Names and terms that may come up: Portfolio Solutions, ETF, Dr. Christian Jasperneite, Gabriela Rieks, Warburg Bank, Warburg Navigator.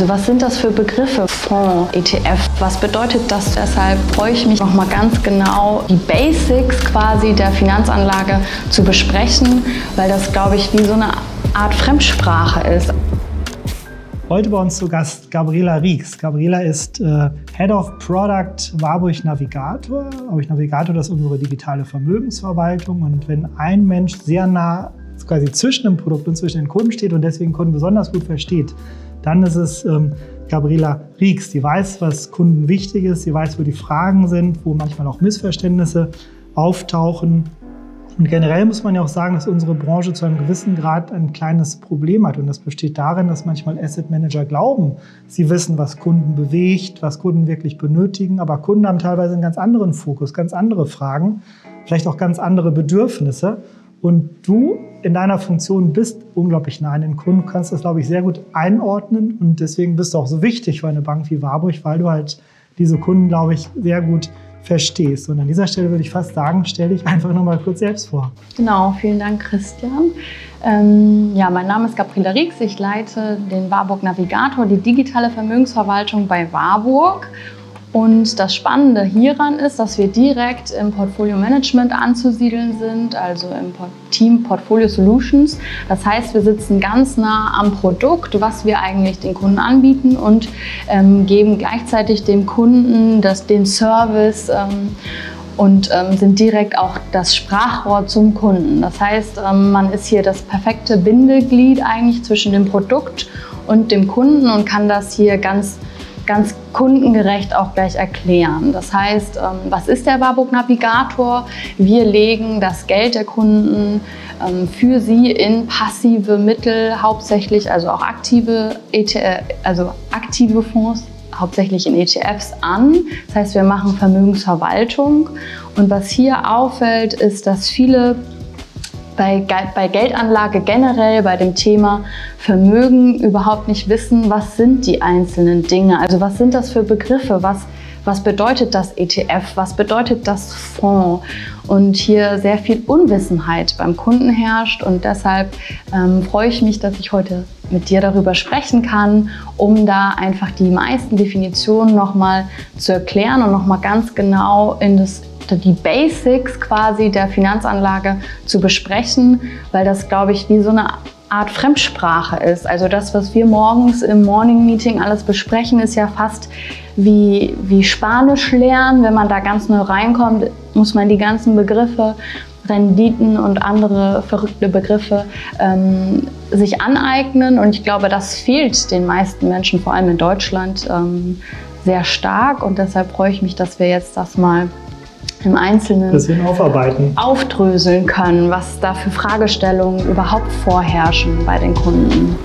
Also was sind das für Begriffe? Fonds, ETF, was bedeutet das? Deshalb freue ich mich nochmal ganz genau, die Basics quasi der Finanzanlage zu besprechen, weil das, glaube ich, wie so eine Art Fremdsprache ist. Heute bei uns zu Gast Gabriela Rieks. Gabriela ist Head of Product Warburg Navigator. Warburg Navigator, das ist unsere digitale Vermögensverwaltung. Und wenn ein Mensch sehr nah quasi zwischen dem Produkt und zwischen den Kunden steht und deswegen Kunden besonders gut versteht, dann ist es Gabriela Rieks. Die weiß, was Kunden wichtig ist, sie weiß, wo die Fragen sind, wo manchmal auch Missverständnisse auftauchen. Und generell muss man ja auch sagen, dass unsere Branche zu einem gewissen Grad ein kleines Problem hat. Und das besteht darin, dass manchmal Asset Manager glauben, sie wissen, was Kunden bewegt, was Kunden wirklich benötigen. Aber Kunden haben teilweise einen ganz anderen Fokus, ganz andere Fragen, vielleicht auch ganz andere Bedürfnisse. Und du in deiner Funktion bist unglaublich nah an den Kunden, kannst das, glaube ich, sehr gut einordnen. Und deswegen bist du auch so wichtig für eine Bank wie Warburg, weil du halt diese Kunden, glaube ich, sehr gut verstehst. Und an dieser Stelle würde ich fast sagen, stell dich einfach noch mal kurz selbst vor. Genau, vielen Dank, Christian. Ja, mein Name ist Gabriela Rieks, ich leite den Warburg Navigator, die digitale Vermögensverwaltung bei Warburg. Und das Spannende hieran ist, dass wir direkt im Portfolio Management anzusiedeln sind, also im Team Portfolio Solutions. Das heißt, wir sitzen ganz nah am Produkt, was wir eigentlich den Kunden anbieten und geben gleichzeitig dem Kunden den Service und sind direkt auch das Sprachrohr zum Kunden. Das heißt, man ist hier das perfekte Bindeglied eigentlich zwischen dem Produkt und dem Kunden und kann das hier ganz kundengerecht auch gleich erklären. Das heißt, was ist der Warburg Navigator? Wir legen das Geld der Kunden für sie in passive Mittel, hauptsächlich also auch aktive Fonds, hauptsächlich in ETFs an. Das heißt, wir machen Vermögensverwaltung. Und was hier auffällt, ist, dass viele bei Geldanlage generell, bei dem Thema Vermögen überhaupt nicht wissen, was sind die einzelnen Dinge, also was sind das für Begriffe, was bedeutet das ETF, was bedeutet das Fonds, und hier sehr viel Unwissenheit beim Kunden herrscht, und deshalb freue ich mich, dass ich heute mit dir darüber sprechen kann, um da einfach die meisten Definitionen nochmal zu erklären und nochmal ganz genau die Basics quasi der Finanzanlage zu besprechen, weil das, glaube ich, wie so eine Art Fremdsprache ist. Also das, was wir morgens im Morning Meeting alles besprechen, ist ja fast wie Spanisch lernen. Wenn man da ganz neu reinkommt, muss man die ganzen Begriffe, Renditen und andere verrückte Begriffe sich aneignen. Und ich glaube, das fehlt den meisten Menschen, vor allem in Deutschland, sehr stark. Und deshalb freue ich mich, dass wir jetzt das mal im Einzelnen aufdröseln können, was da für Fragestellungen überhaupt vorherrschen bei den Kunden.